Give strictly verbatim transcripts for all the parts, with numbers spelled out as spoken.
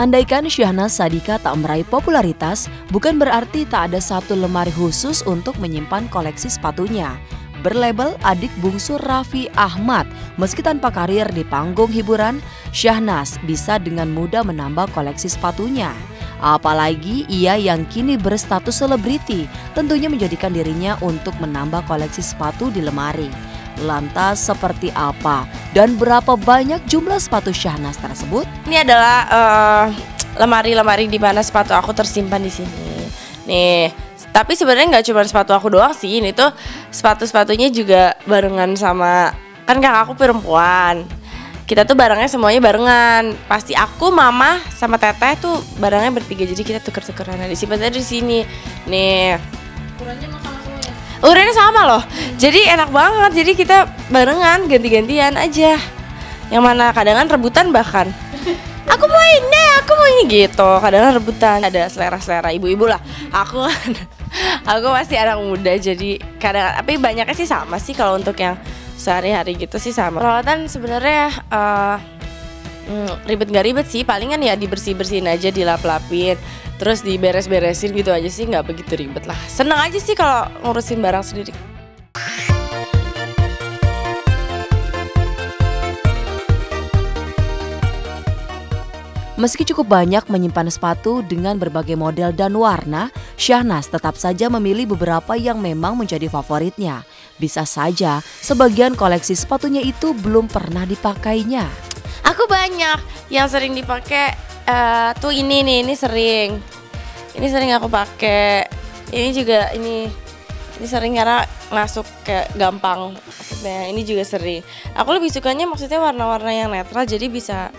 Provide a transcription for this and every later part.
Andaikan Syahnaz Sadiqah tak meraih popularitas, bukan berarti tak ada satu lemari khusus untuk menyimpan koleksi sepatunya. Berlabel adik bungsu Raffi Ahmad, meski tanpa karir di panggung hiburan, Syahnaz bisa dengan mudah menambah koleksi sepatunya. Apalagi ia yang kini berstatus selebriti, tentunya menjadikan dirinya untuk menambah koleksi sepatu di lemari. Lantas seperti apa dan berapa banyak jumlah sepatu Syahnaz tersebut? Ini adalah lemari-lemari uh, di mana sepatu aku tersimpan di sini. Nih, tapi sebenarnya nggak cuma sepatu aku doang sih. Ini tuh sepatu-sepatunya juga barengan sama, kan kakak aku perempuan. Kita tuh barangnya semuanya barengan. Pasti aku, mama, sama teteh tuh barangnya bertiga. Jadi kita tuker-tukeran. Disimpan di sini. Nih. Ukurannya sama loh, jadi enak banget, jadi kita barengan, ganti-gantian aja. Yang mana kadang kan rebutan bahkan. Aku mau ini, aku mau ini gitu, kadang rebutan. Ada selera-selera ibu-ibu lah, aku aku masih anak muda jadi kadang, tapi banyaknya sih sama sih kalau untuk yang sehari-hari gitu sih sama. Perawatan sebenarnya uh, hmm, ribet nggak ribet sih, palingan ya dibersih-bersihin aja, dilap-lapin. Terus diberes-beresin gitu aja sih, nggak begitu ribet lah. Seneng aja sih kalau ngurusin barang sendiri. Meski cukup banyak menyimpan sepatu dengan berbagai model dan warna, Syahnaz tetap saja memilih beberapa yang memang menjadi favoritnya. Bisa saja sebagian koleksi sepatunya itu belum pernah dipakainya. Aku banyak yang sering dipakai. Uh, tuh ini nih, ini sering, ini sering aku pakai, ini juga ini, ini sering karena masuk kayak gampang, maksudnya ini juga sering. Aku lebih sukanya maksudnya warna-warna yang netral jadi bisa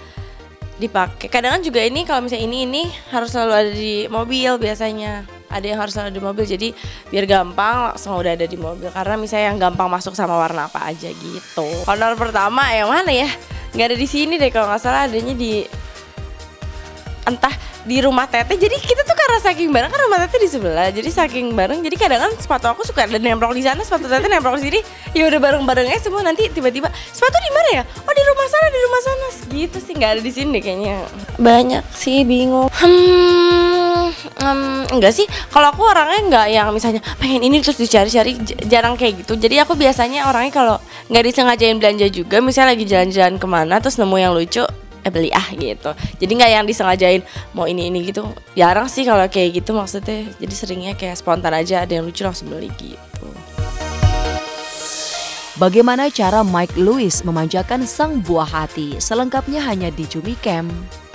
dipakai. Kadang-kadang juga ini kalau misalnya ini ini harus selalu ada di mobil biasanya, ada yang harus selalu di mobil jadi biar gampang langsung udah ada di mobil karena misalnya yang gampang masuk sama warna apa aja gitu. Honor pertama yang mana ya? Nggak ada di sini deh kalau nggak salah, adanya di entah di rumah teteh. Jadi kita tuh karena saking bareng, kan rumah teteh di sebelah, jadi saking bareng, jadi kadang kan sepatu aku suka ada nemplok di sana, sepatu teteh nemplok di sini, ya udah bareng-barengnya semua. Nanti tiba-tiba sepatu di mana ya? Oh di rumah sana, di rumah sana gitu sih. Nggak ada di sini deh kayaknya. Banyak sih, bingung. Hmm, um, enggak sih, kalau aku orangnya nggak yang misalnya pengen ini terus dicari-cari, jarang kayak gitu. Jadi aku biasanya orangnya kalau nggak disengajain belanja juga, misalnya lagi jalan-jalan kemana terus nemu yang lucu, Eh, beli ah gitu. Jadi nggak yang disengajain mau ini ini gitu, jarang sih kalau kayak gitu maksudnya. Jadi seringnya kayak spontan aja, ada yang lucu langsung beli gitu. Bagaimana cara Mike Lewis memanjakan sang buah hati? Selengkapnya hanya di Cumi Camp.